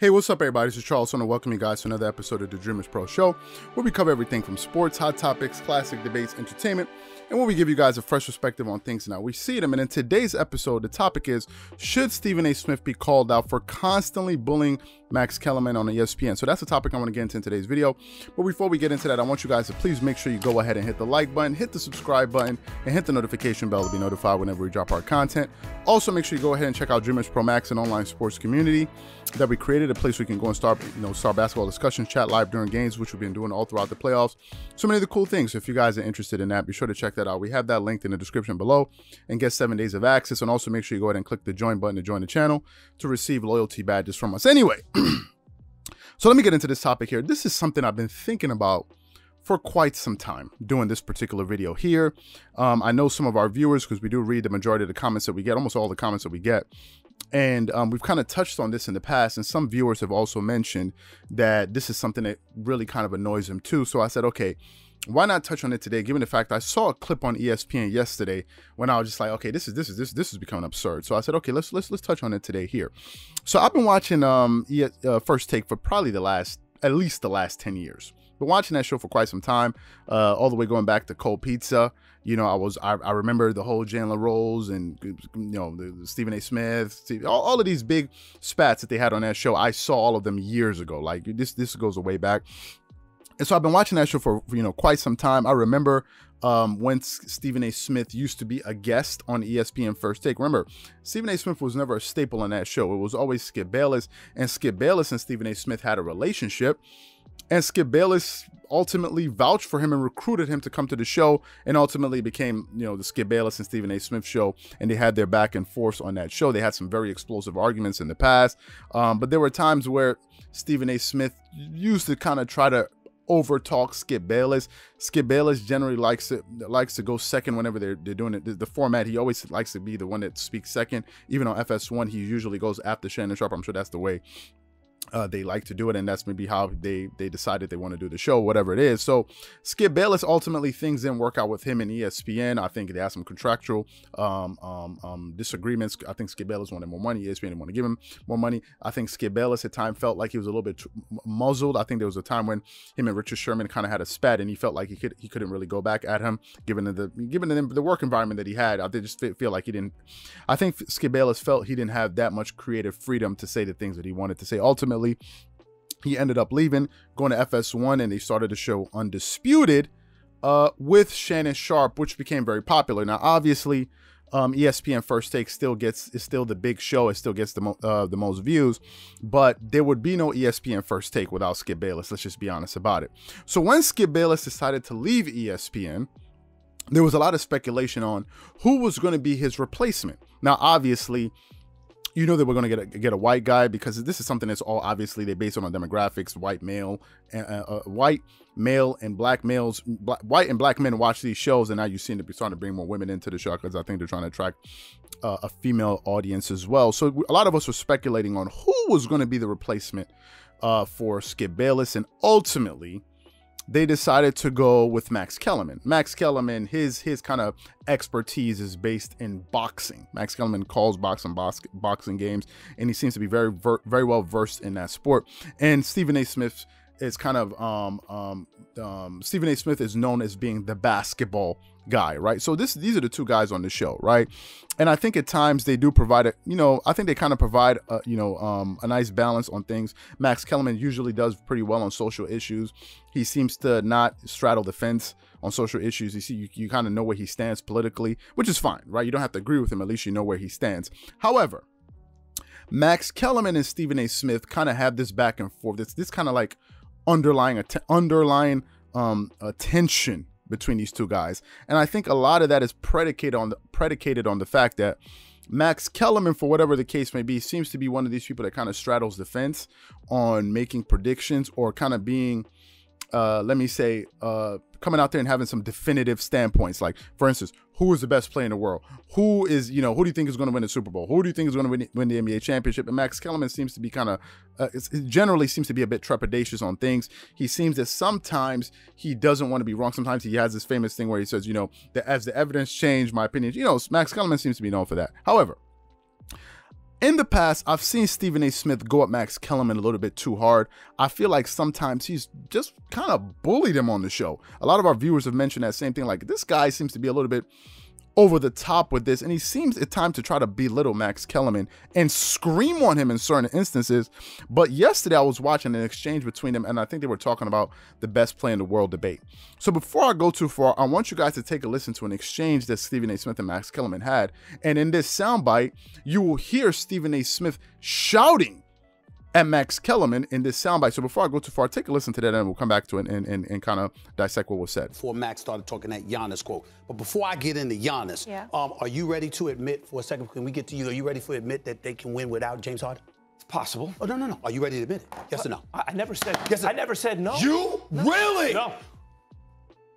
Hey, what's up everybody, this is Charles Sona. Welcome you guys to another episode of the Dreamers Pro Show, where we cover everything from sports, hot topics, classic debates, entertainment, and where we give you guys a fresh perspective on things now we see them. And in today's episode, the topic is, should Stephen A. Smith be called out for constantly bullying Max Kellerman on ESPN? So that's the topic I want to get into in today's video. But before we get into that, I want you guys to please make sure you go ahead and hit the like button, hit the subscribe button, and hit the notification bell to be notified whenever we drop our content. Also, make sure you go ahead and check out Dreamers Pro Max, an online sports community that we created, a place we can go and start basketball discussions, chat live during games, which we've been doing all throughout the playoffs. So many of the cool things. If you guys are interested in that, be sure to check that out. We have that linked in the description below, and get 7 days of access. And also make sure you go ahead and click the join button to join the channel to receive loyalty badges from us. Anyway, so let me get into this topic here. This is something I've been thinking about for quite some time, doing this particular video here. I know some of our viewers, because we do read the majority of the comments that we get, almost all the comments that we get. And we've kind of touched on this in the past, and some viewers have also mentioned that this is something that really kind of annoys them too. So I said, okay, why not touch on it today, given the fact I saw a clip on ESPN yesterday when I was just like, okay, this is becoming absurd. So I said, okay, let's touch on it today here. So I've been watching First Take for probably at least the last 10 years. Been watching that show for quite some time, all the way going back to Cold Pizza. You know, I remember the whole Jan LaRose and, you know, the Stephen A. Smith, all of these big spats that they had on that show. I saw all of them years ago. Like this goes way back. And so I've been watching that show for, you know, quite some time. I remember when Stephen A. Smith used to be a guest on ESPN First Take. Remember, Stephen A. Smith was never a staple on that show. It was always Skip Bayless, and Skip Bayless and Stephen A. Smith had a relationship. And Skip Bayless ultimately vouched for him and recruited him to come to the show, and ultimately became, you know, the Skip Bayless and Stephen A. Smith show. And they had their back and forth on that show. They had some very explosive arguments in the past. But there were times where Stephen A. Smith used to kind of try to overtalk Skip Bayless. Skip Bayless generally likes to go second whenever they're doing it. The format, he always likes to be the one that speaks second. Even on FS1, he usually goes after Shannon Sharpe. I'm sure that's the way they like to do it, and that's maybe how they decided they want to do the show, whatever it is. So Skip Bayless, ultimately things didn't work out with him and ESPN. I think they had some contractual disagreements. I think Skip Bayless wanted more money, ESPN didn't want to give him more money. I think Skip Bayless at times felt like he was a little bit muzzled. I think there was a time when him and Richard Sherman kind of had a spat, and he felt like he couldn't really go back at him, given the work environment that he had. I did just feel like he didn't. I think Skip Bayless felt he didn't have that much creative freedom to say the things that he wanted to say. Ultimately, he ended up leaving, going to FS1, and they started the show Undisputed with Shannon Sharpe, which became very popular. Now, obviously, ESPN First Take is still the big show. It still gets the most views, but there would be no ESPN First Take without Skip Bayless. Let's just be honest about it. So when Skip Bayless decided to leave ESPN, there was a lot of speculation on who was going to be his replacement. Now, obviously, you know they were going to get a white guy, because this is something that's all obviously they based on demographics. White and black men watch these shows, and now you seem to be starting to bring more women into the show, because I think they're trying to attract a female audience as well. So a lot of us were speculating on who was going to be the replacement for Skip Bayless, and ultimately they decided to go with Max Kellerman. Max Kellerman, his kind of expertise is based in boxing. Max Kellerman calls boxing games, and he seems to be very well versed in that sport. And Stephen A. Smith is kind of Stephen A. Smith is known as being the basketball guy, right? So these are the two guys on the show, right? And I think at times they do provide a, you know, I think they kind of provide a, you know, a nice balance on things. Max Kellerman usually does pretty well on social issues. He seems to not straddle the fence on social issues. You see, you kind of know where he stands politically, which is fine, right? You don't have to agree with him, at least you know where he stands. However, Max Kellerman and Stephen A. Smith kind of have this back and forth. It's this kind of like underlying tension between these two guys, and I think a lot of that is predicated on the fact that Max Kellerman, for whatever the case may be, seems to be one of these people that kind of straddles the fence on making predictions, or kind of being coming out there and having some definitive standpoints. Like, for instance, who is the best player in the world? Who is, you know, who do you think is going to win the Super Bowl? Who do you think is going to win the NBA championship? And Max Kellerman seems to be kind of, it generally seems to be a bit trepidatious on things. He seems that sometimes he doesn't want to be wrong. Sometimes he has this famous thing where he says, you know, that as the evidence changed, my opinion, you know, Max Kellerman seems to be known for that. However, In the past, I've seen Stephen A. Smith go at Max Kellerman a little bit too hard. I feel like sometimes he's just kind of bullied him on the show. A lot of our viewers have mentioned that same thing. Like, this guy seems to be a little bit over the top with this, and he seems at times to try to belittle Max Kellerman and scream on him in certain instances. But yesterday I was watching an exchange between them, and I think they were talking about the best play in the world debate. So before I go too far, I want you guys to take a listen to an exchange that Stephen A. Smith and Max Kellerman had. And in this soundbite, you will hear Stephen A. Smith shouting at Max Kellerman in this soundbite. So before I go too far, take a listen to that, and we'll come back to it and kind of dissect what was said. Before Max started talking that Giannis quote, but before I get into Giannis, are you ready to admit for a second, can we get to you, are you ready to admit that they can win without James Harden? It's possible. Oh, no, no, no. Are you ready to admit it? Yes or no? I never said yes. I never said no. You? No. Really? No.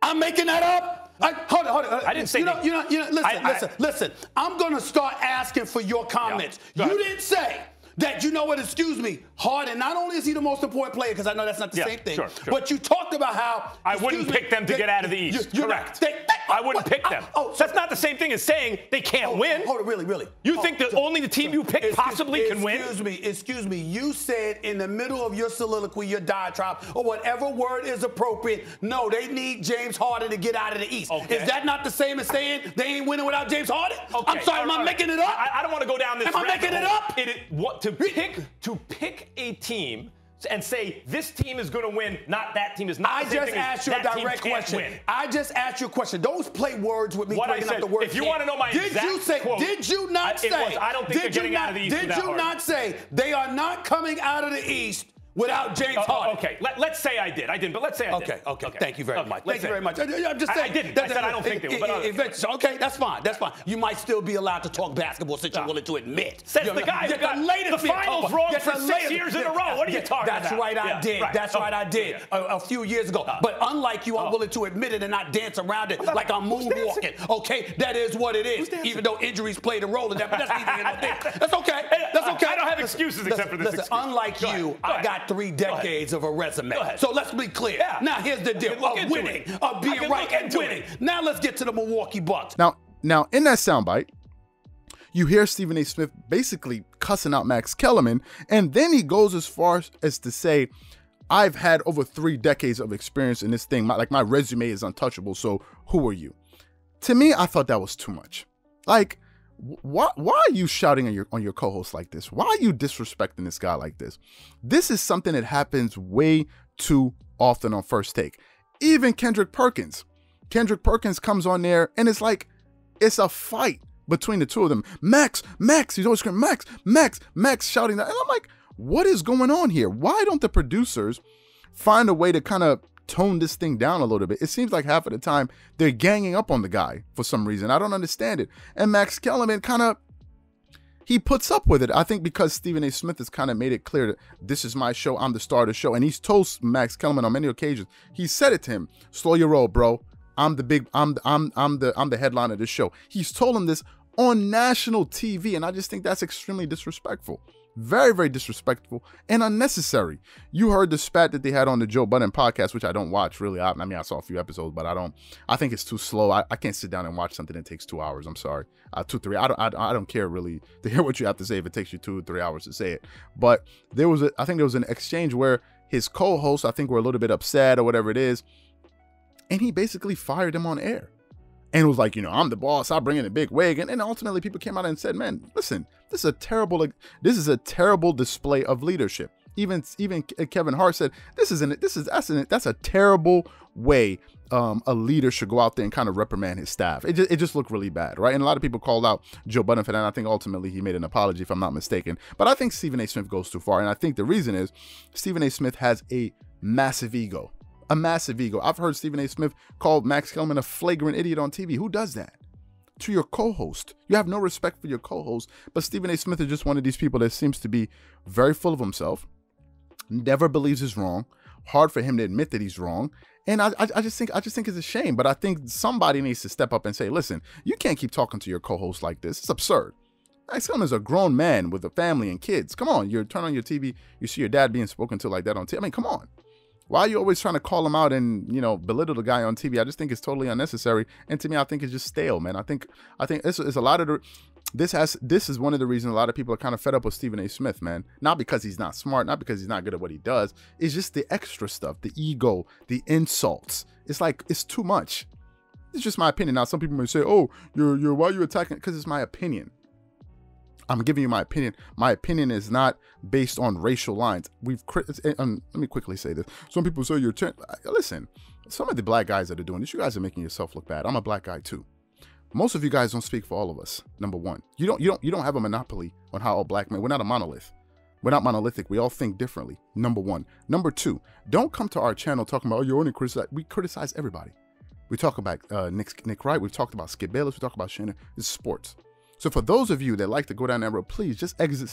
I'm making that up? Hold on. I didn't say that. Listen. I'm going to start asking for your comments. Yeah. You didn't say that, you know what, excuse me, Harden, not only is he the most important player, because I know that's not the same thing, but you talked about how I wouldn't pick them to get out of the East. Correct. I wouldn't pick them. Oh, that's not the same thing as saying they can't win. Hold on, really? You think that only the team you pick possibly can win? Excuse me. You said in the middle of your soliloquy, your diatribe, or whatever word is appropriate, no, they need James Harden to get out of the East. Is that not the same as saying they ain't winning without James Harden? I'm sorry, am I making it up? I don't want to go down this road. Am I making it up? To pick a team and say this team is going to win, not that team is not. I just asked you a direct question. I just asked you a question. Don't play words with me. What I said. If you want to know my exact quote, did you not say? I don't think they're getting out of the East. Did you not say they are not coming out of the East without James Harden? Okay, let's say I did. I didn't, but let's say I did. Okay. Thank you very much. Thank you very much. I'm just saying. I didn't. I said I don't think they will. Okay, that's fine. That's fine. You might still be allowed to talk basketball since you're willing to admit. Says the guy who got the finals wrong for 6 years in a row. What are you talking about? That's right, I did. That's right, I did. A few years ago. But unlike you, I'm willing to admit it and not dance around it like I'm moonwalking. Okay, that is what it is. Even though injuries played a role in that, but that's neither. That's okay. That's okay. I don't have excuses except for this excuse. Unlike you, I got 3 decades of a resume. So let's be clear. Now here's the deal of winning, of being right and winning. Now let's get to the Milwaukee Bucks. Now in that soundbite, you hear Stephen A. Smith basically cussing out Max Kellerman, and then he goes as far as to say, I've had over 3 decades of experience in this thing. My resume is untouchable, so who are you? To me, I thought that was too much. Like, why are you shouting on your co-host like this? Why are you disrespecting this guy like this? This is something that happens way too often on First Take. Even Kendrick Perkins. Kendrick Perkins comes on there and it's like, it's a fight between the two of them. Max, he's always screaming, Max, shouting that. And I'm like, what is going on here? Why don't the producers find a way to kind of tone this thing down a little bit? It seems like half of the time they're ganging up on the guy for some reason. I don't understand it. And Max Kellerman kind of, he puts up with it. I think because Stephen A. Smith has kind of made it clear that this is my show, I'm the star of the show. And he's told Max Kellerman on many occasions, he said it to him, slow your roll, bro. I'm the headline of this show. He's told him this on national TV. And I just think that's extremely disrespectful. Very, very disrespectful and unnecessary. You heard the spat that they had on the Joe Budden podcast, which I don't watch really. I mean, I saw a few episodes, but I think it's too slow. I can't sit down and watch something that takes 2 hours. I'm sorry. 2, 3. I don't care really to hear what you have to say if it takes you 2 or 3 hours to say it. But there was, I think there was an exchange where his co-hosts, I think, were a little bit upset or whatever it is. And he basically fired him on air. And was like, you know, I'm the boss, I bring in a big wig. And ultimately people came out and said, man, listen, this is a terrible display of leadership. Even Kevin Hart said, that's a terrible way a leader should go out there and kind of reprimand his staff. It just looked really bad, right? And a lot of people called out Joe Budden for that. And I think ultimately he made an apology, if I'm not mistaken. But I think Stephen A. Smith goes too far. And I think the reason is Stephen A. Smith has a massive ego. A massive ego. I've heard Stephen A. Smith call Max Kellerman a flagrant idiot on TV. Who does that? To your co-host. You have no respect for your co-host. But Stephen A. Smith is just one of these people that seems to be very full of himself, never believes he's wrong, hard for him to admit that he's wrong. And I just think it's a shame. But I think somebody needs to step up and say, listen, you can't keep talking to your co-host like this. It's absurd. Max Kellerman's a grown man with a family and kids. Come on, you turn on your TV, you see your dad being spoken to like that on TV. I mean, come on. Why are you always trying to call him out and, you know, belittle the guy on TV? I just think it's totally unnecessary. And to me, I think it's just stale, man. I think it's a lot of the This is one of the reasons a lot of people are kind of fed up with Stephen A. Smith, man. Not because he's not smart, not because he's not good at what he does. It's just the extra stuff, the ego, the insults. It's like, it's too much. It's just my opinion. Now, some people may say, oh, why are you attacking? Because it's my opinion. I'm giving you my opinion. My opinion is not based on racial lines. Let me quickly say this. Some people say you're, listen, some of the black guys that are doing this, you guys are making yourself look bad. I'm a black guy too. Most of you guys don't speak for all of us. Number one, you don't have a monopoly on how all black men, we're not a monolith. We're not monolithic. We all think differently. Number one. Number two, don't come to our channel talking about, oh, you're only criticizing. We criticize everybody. We talk about Nick Wright. We've talked about Skip Bayless. We talk about Shannon. It's sports. So for those of you that like to go down that road, please just exit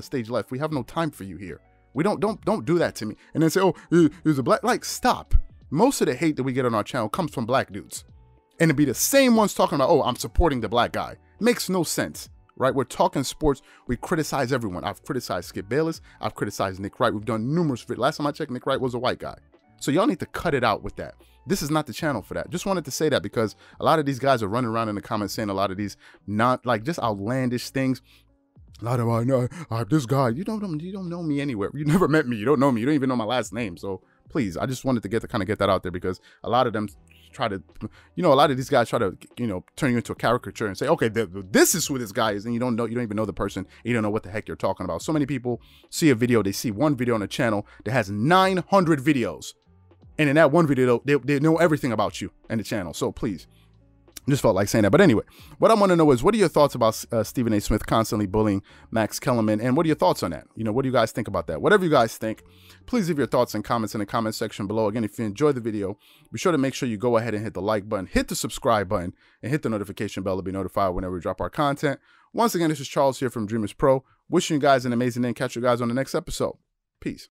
stage left. We have no time for you here. We don't do that to me. And then say, oh, he's a black, like, stop. Most of the hate that we get on our channel comes from black dudes. And it'd be the same ones talking about, oh, I'm supporting the black guy. Makes no sense, right? We're talking sports. We criticize everyone. I've criticized Skip Bayless. I've criticized Nick Wright. We've done numerous. Last time I checked, Nick Wright was a white guy. So y'all need to cut it out with that. This is not the channel for that. Just wanted to say that because a lot of these guys are running around in the comments saying a lot of these not like just outlandish things. A lot of, I know this guy, you don't know me anywhere. You never met me. You don't know me. You don't even know my last name. So please, I just wanted to kind of get that out there because a lot of them try to, a lot of these guys try to, turn you into a caricature and say, okay, this is who this guy is. And you don't even know the person. You don't know what the heck you're talking about. So many people see a video. They see one video on a channel that has 900 videos. And in that one video, they know everything about you and the channel. So please, just felt like saying that. But anyway, what I want to know is, what are your thoughts about Stephen A. Smith constantly bullying Max Kellerman? And what are your thoughts on that? What do you guys think about that? Whatever you guys think, please leave your thoughts and comments in the comment section below. Again, if you enjoyed the video, be sure to make sure you go ahead and hit the like button, hit the subscribe button, and hit the notification bell to be notified whenever we drop our content. Once again, this is Charles here from Dreamers Pro. Wishing you guys an amazing day and catch you guys on the next episode. Peace.